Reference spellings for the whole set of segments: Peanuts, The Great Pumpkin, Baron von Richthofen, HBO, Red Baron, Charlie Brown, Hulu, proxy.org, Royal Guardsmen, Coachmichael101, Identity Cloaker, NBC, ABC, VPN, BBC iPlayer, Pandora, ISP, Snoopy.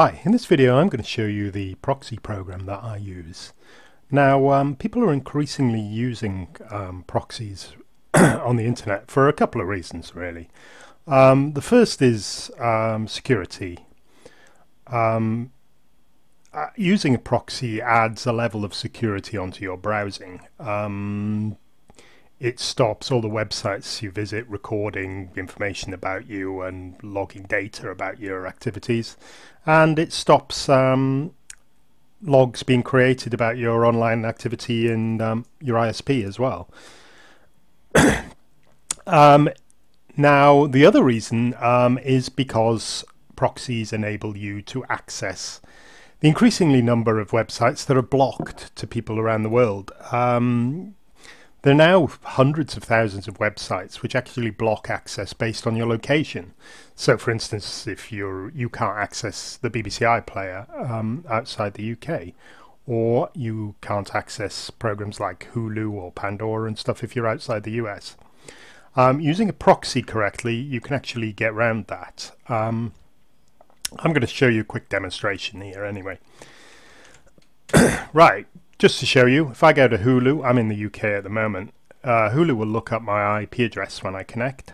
Hi, in this video I'm going to show you the proxy program that I use. Now people are increasingly using proxies on the internet for a couple of reasons really. The first is security. Using a proxy adds a level of security onto your browsing. It stops all the websites you visit recording information about you and logging data about your activities, and it stops logs being created about your online activity and your ISP as well. Now the other reason is because proxies enable you to access the increasingly number of websites that are blocked to people around the world. There are now hundreds of thousands of websites which actually block access based on your location. So for instance, if you can't access the BBC iPlayer outside the UK, or you can't access programs like Hulu or Pandora and stuff if you're outside the US. Using a proxy correctly, you can actually get around that. I'm going to show you a quick demonstration here anyway. Right. Just to show you, if I go to Hulu, I'm in the UK at the moment, Hulu will look up my IP address when I connect,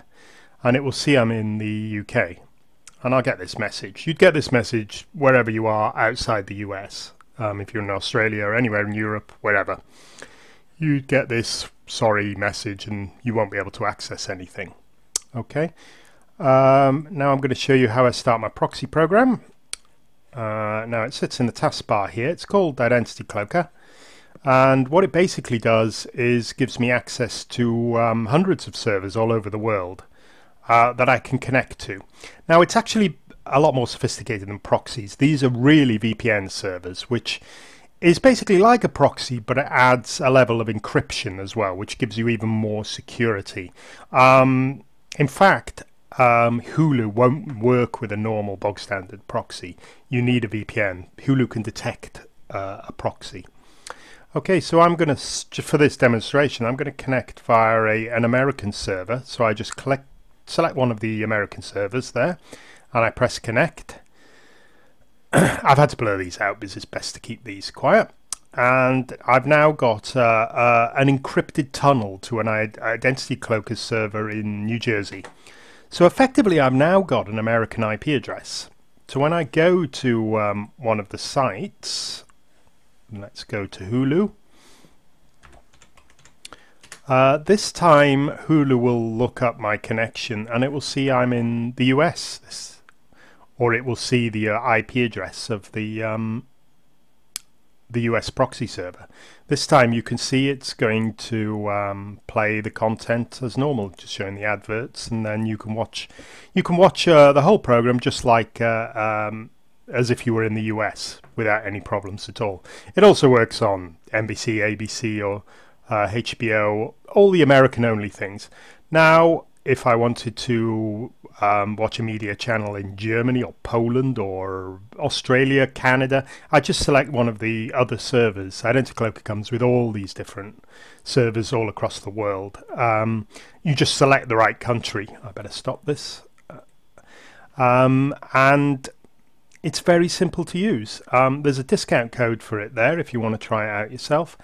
and it will see I'm in the UK, and I'll get this message. You'd get this message wherever you are outside the US, if you're in Australia or anywhere in Europe, wherever. You'd get this sorry message and you won't be able to access anything. Okay, now I'm going to show you how I start my proxy program. Now it sits in the taskbar here. It's called Identity Cloaker. And what it basically does is gives me access to hundreds of servers all over the world that I can connect to. Now it's actually a lot more sophisticated than proxies. These are really VPN servers, which is basically like a proxy, but it adds a level of encryption as well, which gives you even more security. In fact, Hulu won't work with a normal bog standard proxy. You need a VPN. Hulu can detect a proxy. Okay, so I'm going to, for this demonstration, I'm going to connect via an American server. So I just select one of the American servers there, and I press connect. I've had to blur these out because it's best to keep these quiet. And I've now got an encrypted tunnel to an Identity Cloaker server in New Jersey. So effectively, I've now got an American IP address. So when I go to one of the sites, let's go to Hulu. This time Hulu will look up my connection and it will see I'm in the US, or it will see the IP address of the US proxy server. This time you can see it's going to play the content as normal, just showing the adverts, and then you can watch the whole program just like as if you were in the US without any problems at all. It also works on NBC, ABC, or HBO, all the American only things. Now if I wanted to watch a media channel in Germany or Poland or Australia, Canada, I just select one of the other servers. Identity Cloaker comes with all these different servers all across the world. You just select the right country. I better stop this. And it's very simple to use. There's a discount code for it there if you want to try it out yourself.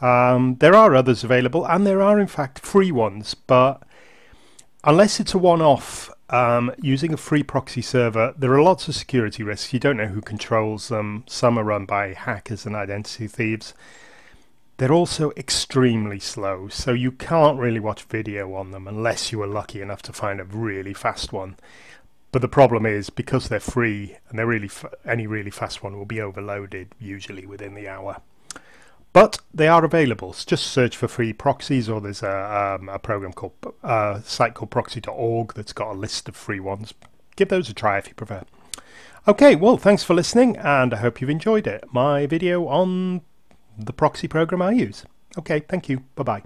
There are others available, and there are in fact free ones, but unless it's a one-off, using a free proxy server, there are lots of security risks. You don't know who controls them. Some are run by hackers and identity thieves. They're also extremely slow, so you can't really watch video on them unless you are lucky enough to find a really fast one. But the problem is, because they're free, and they're any really fast one will be overloaded, usually within the hour. But they are available. So just search for free proxies, or there's a program called site called proxy.org that's got a list of free ones. Give those a try if you prefer. Okay, well, thanks for listening, and I hope you've enjoyed it. My video on the proxy program I use. Okay, thank you. Bye-bye.